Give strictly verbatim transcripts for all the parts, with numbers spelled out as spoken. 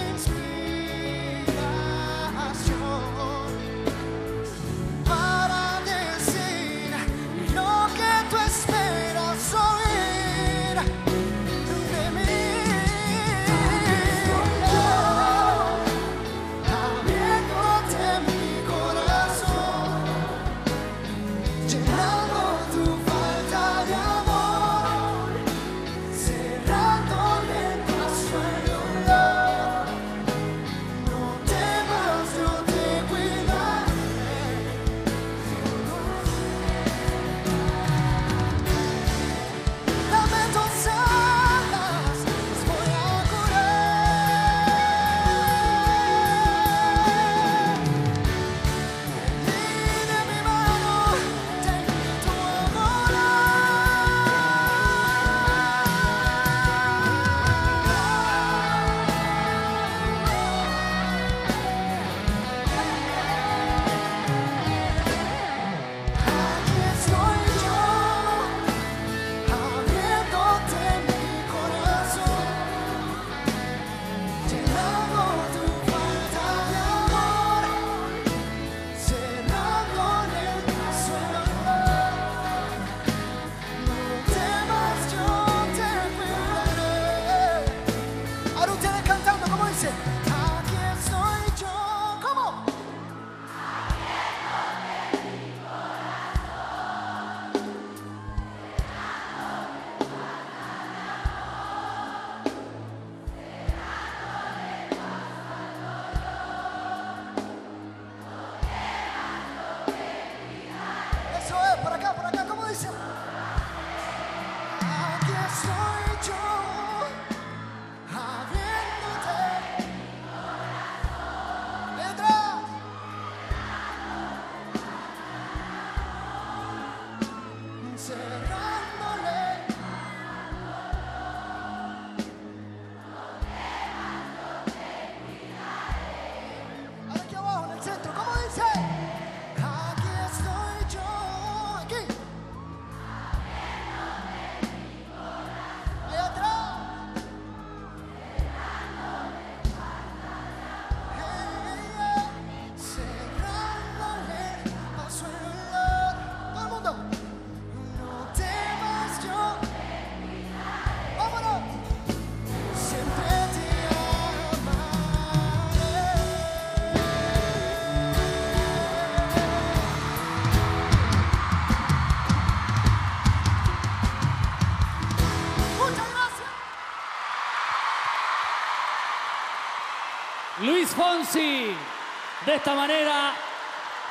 inspiración para decir lo que tú esperas oír de mí. Abriéndote mi corazón, llenando tu falta de amor, cerrándole el paso al dolor. No temas, yo te cuidaré. Dame tus alas, las voy a curar. Y de mi mano te invito a volar. Aquí estoy yo, abriéndote mi corazón, llenando tu falta de amor, cerrando en el paso el dolor. No temas, yo te cuidaré. Ahora ustedes cantando, ¿cómo dice? Aquí estoy yo, ¿cómo? Eso es, por acá, por acá, ¿cómo dice? Aquí estoy yo, abriéndote mi corazón. Letra. Cerrándole. Ahora aquí abajo en el centro, ¿cómo dice? Aquí estoy yo, aquí. Letra. Hey, yeah. Cerrándole a su olor. Todo el mundo. No temas, yo vámonos. Siempre te amaré. Muchas gracias. Luis Fonsi. De esta manera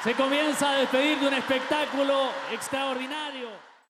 se comienza a despedir de un espectáculo extraordinario.